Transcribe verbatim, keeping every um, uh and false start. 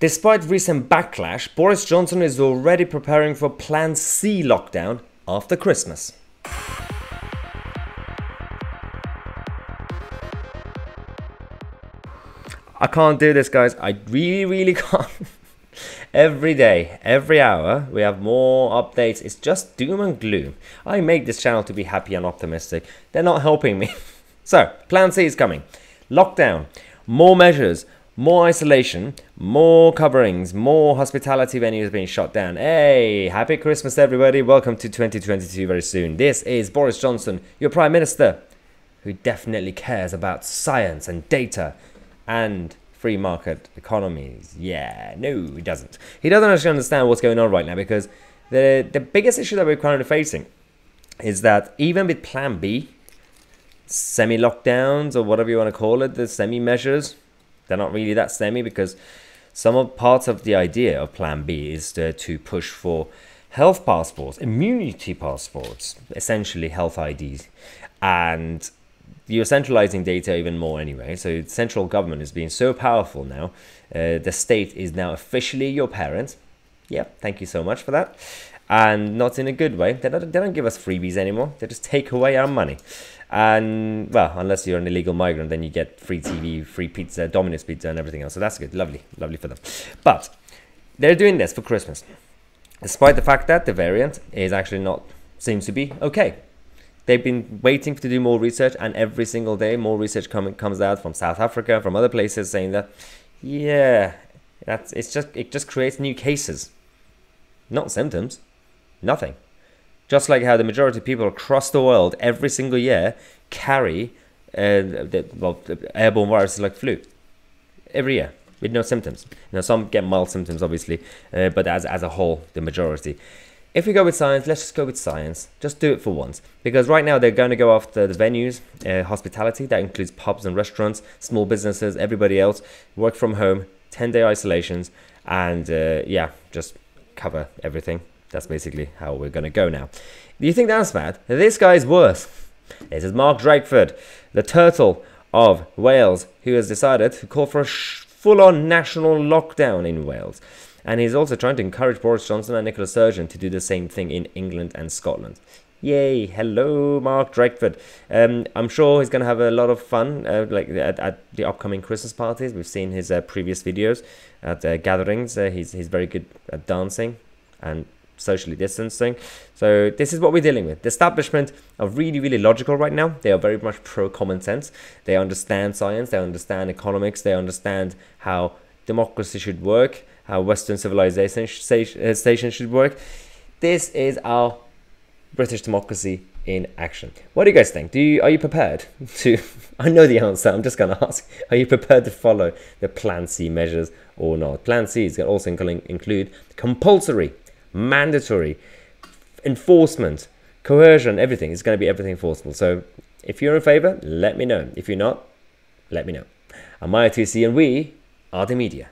Despite recent backlash, Boris Johnson is already preparing for Plan C lockdown after Christmas. I can't do this, guys. I really, really can't. Every day, every hour, we have more updates. It's just doom and gloom. I make this channel to be happy and optimistic. They're not helping me. So, Plan C is coming. Lockdown, more measures, more isolation, more coverings, more hospitality venues being shut down. Hey, happy Christmas, everybody. Welcome to twenty twenty-two very soon. This is Boris Johnson, your Prime Minister, who definitely cares about science and data and free market economies. Yeah, no, he doesn't. He doesn't actually understand what's going on right now, because the, the biggest issue that we're currently facing is that even with Plan B, semi-lockdowns or whatever you want to call it, the semi-measures, they're not really that semi, because some of parts of the idea of Plan B is to, to push for health passports, immunity passports, essentially health I Ds, and you're centralizing data even more anyway. So central government is being so powerful now. Uh, the state is now officially your parent. Yep, thank you so much for that. And not in a good way. They don't, they don't give us freebies anymore. They just take away our money. And, well, unless you're an illegal migrant, then you get free T V, free pizza, Domino's pizza and everything else. So that's good. Lovely, lovely for them. But they're doing this for Christmas, despite the fact that the variant is actually not, seems to be okay. They've been waiting to do more research, and every single day more research com comes out from South Africa, from other places, saying that, yeah, that's, it's just, it just creates new cases, not symptoms, nothing. Just like how the majority of people across the world every single year carry uh, the, well, the airborne viruses like flu, every year, with no symptoms. Now, some get mild symptoms, obviously, uh, but as, as a whole, the majority. If we go with science, let's just go with science. Just do it for once. Because right now they're going to go after the venues, uh, hospitality, that includes pubs and restaurants, small businesses, everybody else, work from home, ten day isolations, and uh, yeah, just cover everything. That's basically how we're going to go now. Do you think that's bad? This guy's worse. This is Mark Drakeford, the turtle of Wales, who has decided to call for a full-on national lockdown in Wales. And he's also trying to encourage Boris Johnson and Nicola Sturgeon to do the same thing in England and Scotland. Yay! Hello, Mark Drakeford. Um, I'm sure he's going to have a lot of fun, uh, like at, at the upcoming Christmas parties. We've seen his uh, previous videos at uh, gatherings. Uh, he's he's very good at dancing and socially distancing. So this is what we're dealing with. The establishment are really, really logical right now. They are very much pro common sense. They understand science. They understand economics. They understand how democracy should work, how Western civilization station should work. This is our British democracy in action. What do you guys think? Do you, are you prepared to, I know the answer, I'm just gonna ask, are you prepared to follow the Plan C measures or not? Plan C is gonna also include compulsory, mandatory, enforcement, coercion, everything. It's gonna be everything forcible. So if you're in favor, let me know. If you're not, let me know. I'm Mahyar Tousi, and we are the media.